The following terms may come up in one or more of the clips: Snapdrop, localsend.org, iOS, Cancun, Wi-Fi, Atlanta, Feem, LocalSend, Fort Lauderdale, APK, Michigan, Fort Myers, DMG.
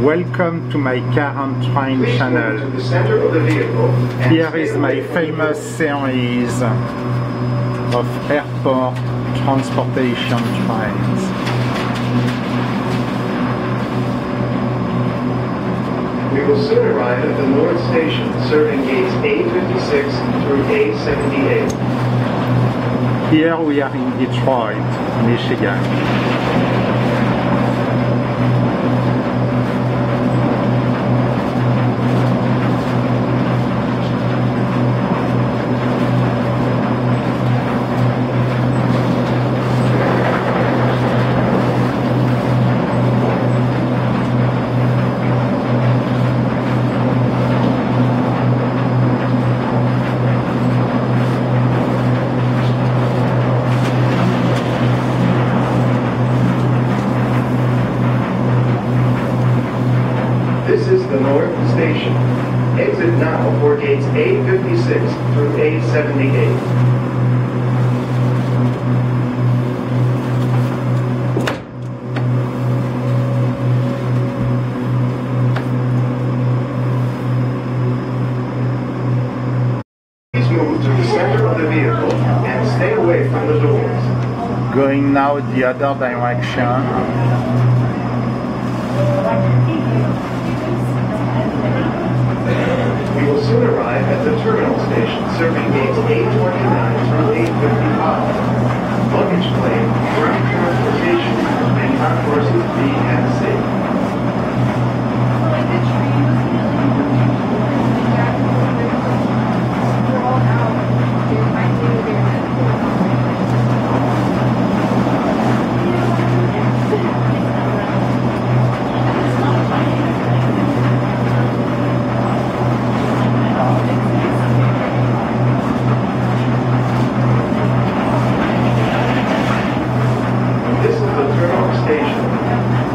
Welcome to my car and train channel. Here is my famous series of airport transportation trains. We will soon arrive at the North Station, serving gates A56 through A78. Here we are in Detroit, Michigan. This is the North Station. Exit now for gates A56 through A78. Please move to the center of the vehicle and stay away from the doors. Going now the other direction. We will soon arrive at the terminal station, serving gates A29 through A55. Luggage claim, ground transportation, and concourses B and C.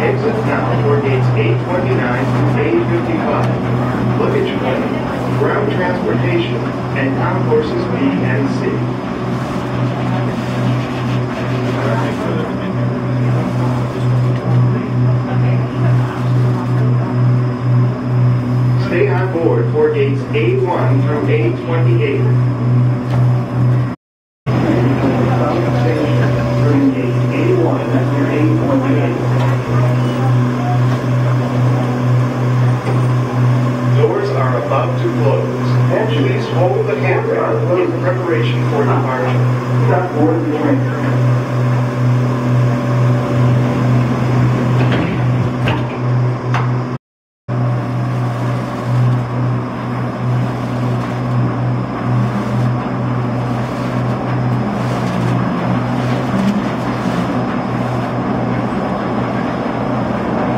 Exit now for gates A29 through A55. Luggage claim, ground transportation, and concourses B and C. Stay on board for gates A1 through A28. About to close. Engines hold the handrail in preparation for departure. Not board the train.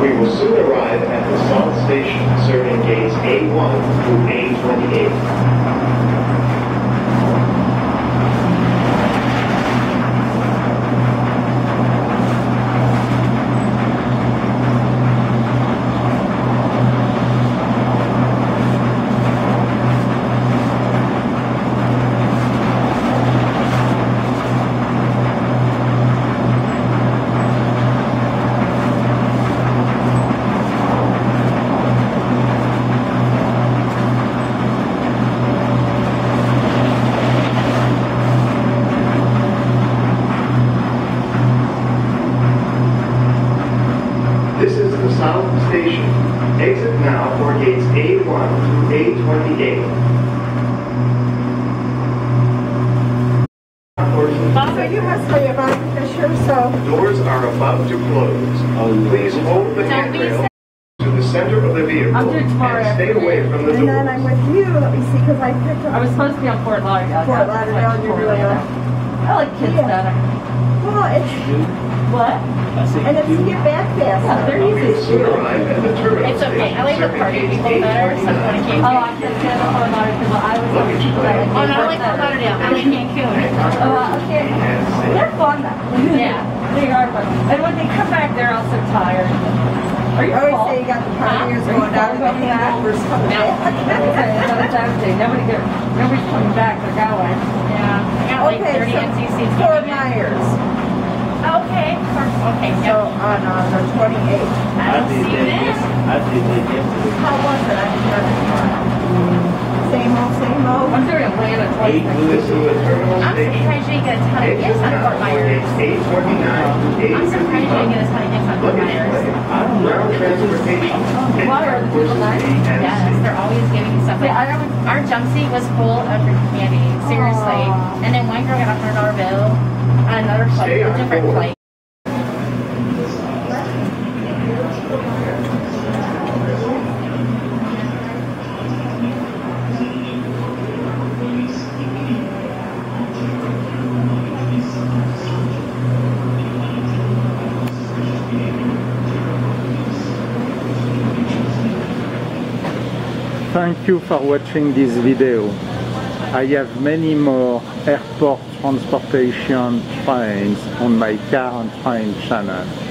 We will soon arrive at the Salt Station, serving gates A1 through A28. South Station. Exit now for gates A1 through A28. Mama, you must be about to picture, so... Doors are about to close. Please hold the handrail to the center of the vehicle and stay away from the doors. And then I'm with you, let me see, because I picked up... I was supposed to be on Fort Lauderdale. Fort Lauderdale, you really are. I like kids better. Well, it's... What? And if you get back fast, they're easy to do. It's okay. I like the party people better, so when I came back. Oh, I just had a Fort Lauderdale people. I was like, oh, no, I like Fort Lauderdale. I like Cancun. Oh, okay. They're fun, though. Yeah, they are fun. And when they come back, they're also tired. Are you cold? I always say you got the pioneers going down and the hangovers coming back. Okay, another time thing. Nobody's coming back. They're going. Yeah. I got like 30 empty seats. Fort Myers. Okay, so on the 28th. I don't see this. I How was it? I was nervous. Same old, same old. I'm doing Atlanta twice. I'm surprised you didn't get a ton of hits on Fort Myers. I'm surprised you didn't get a ton of hits on Fort Myers. What are the people nice? Yes, they're always giving you stuff. Like our jump seat was full of candy, seriously. Aww. And then one girl got a $100 bill on another flight, a different flight. Thank you for watching this video. I have many more airport transportation trains on my car and train channel.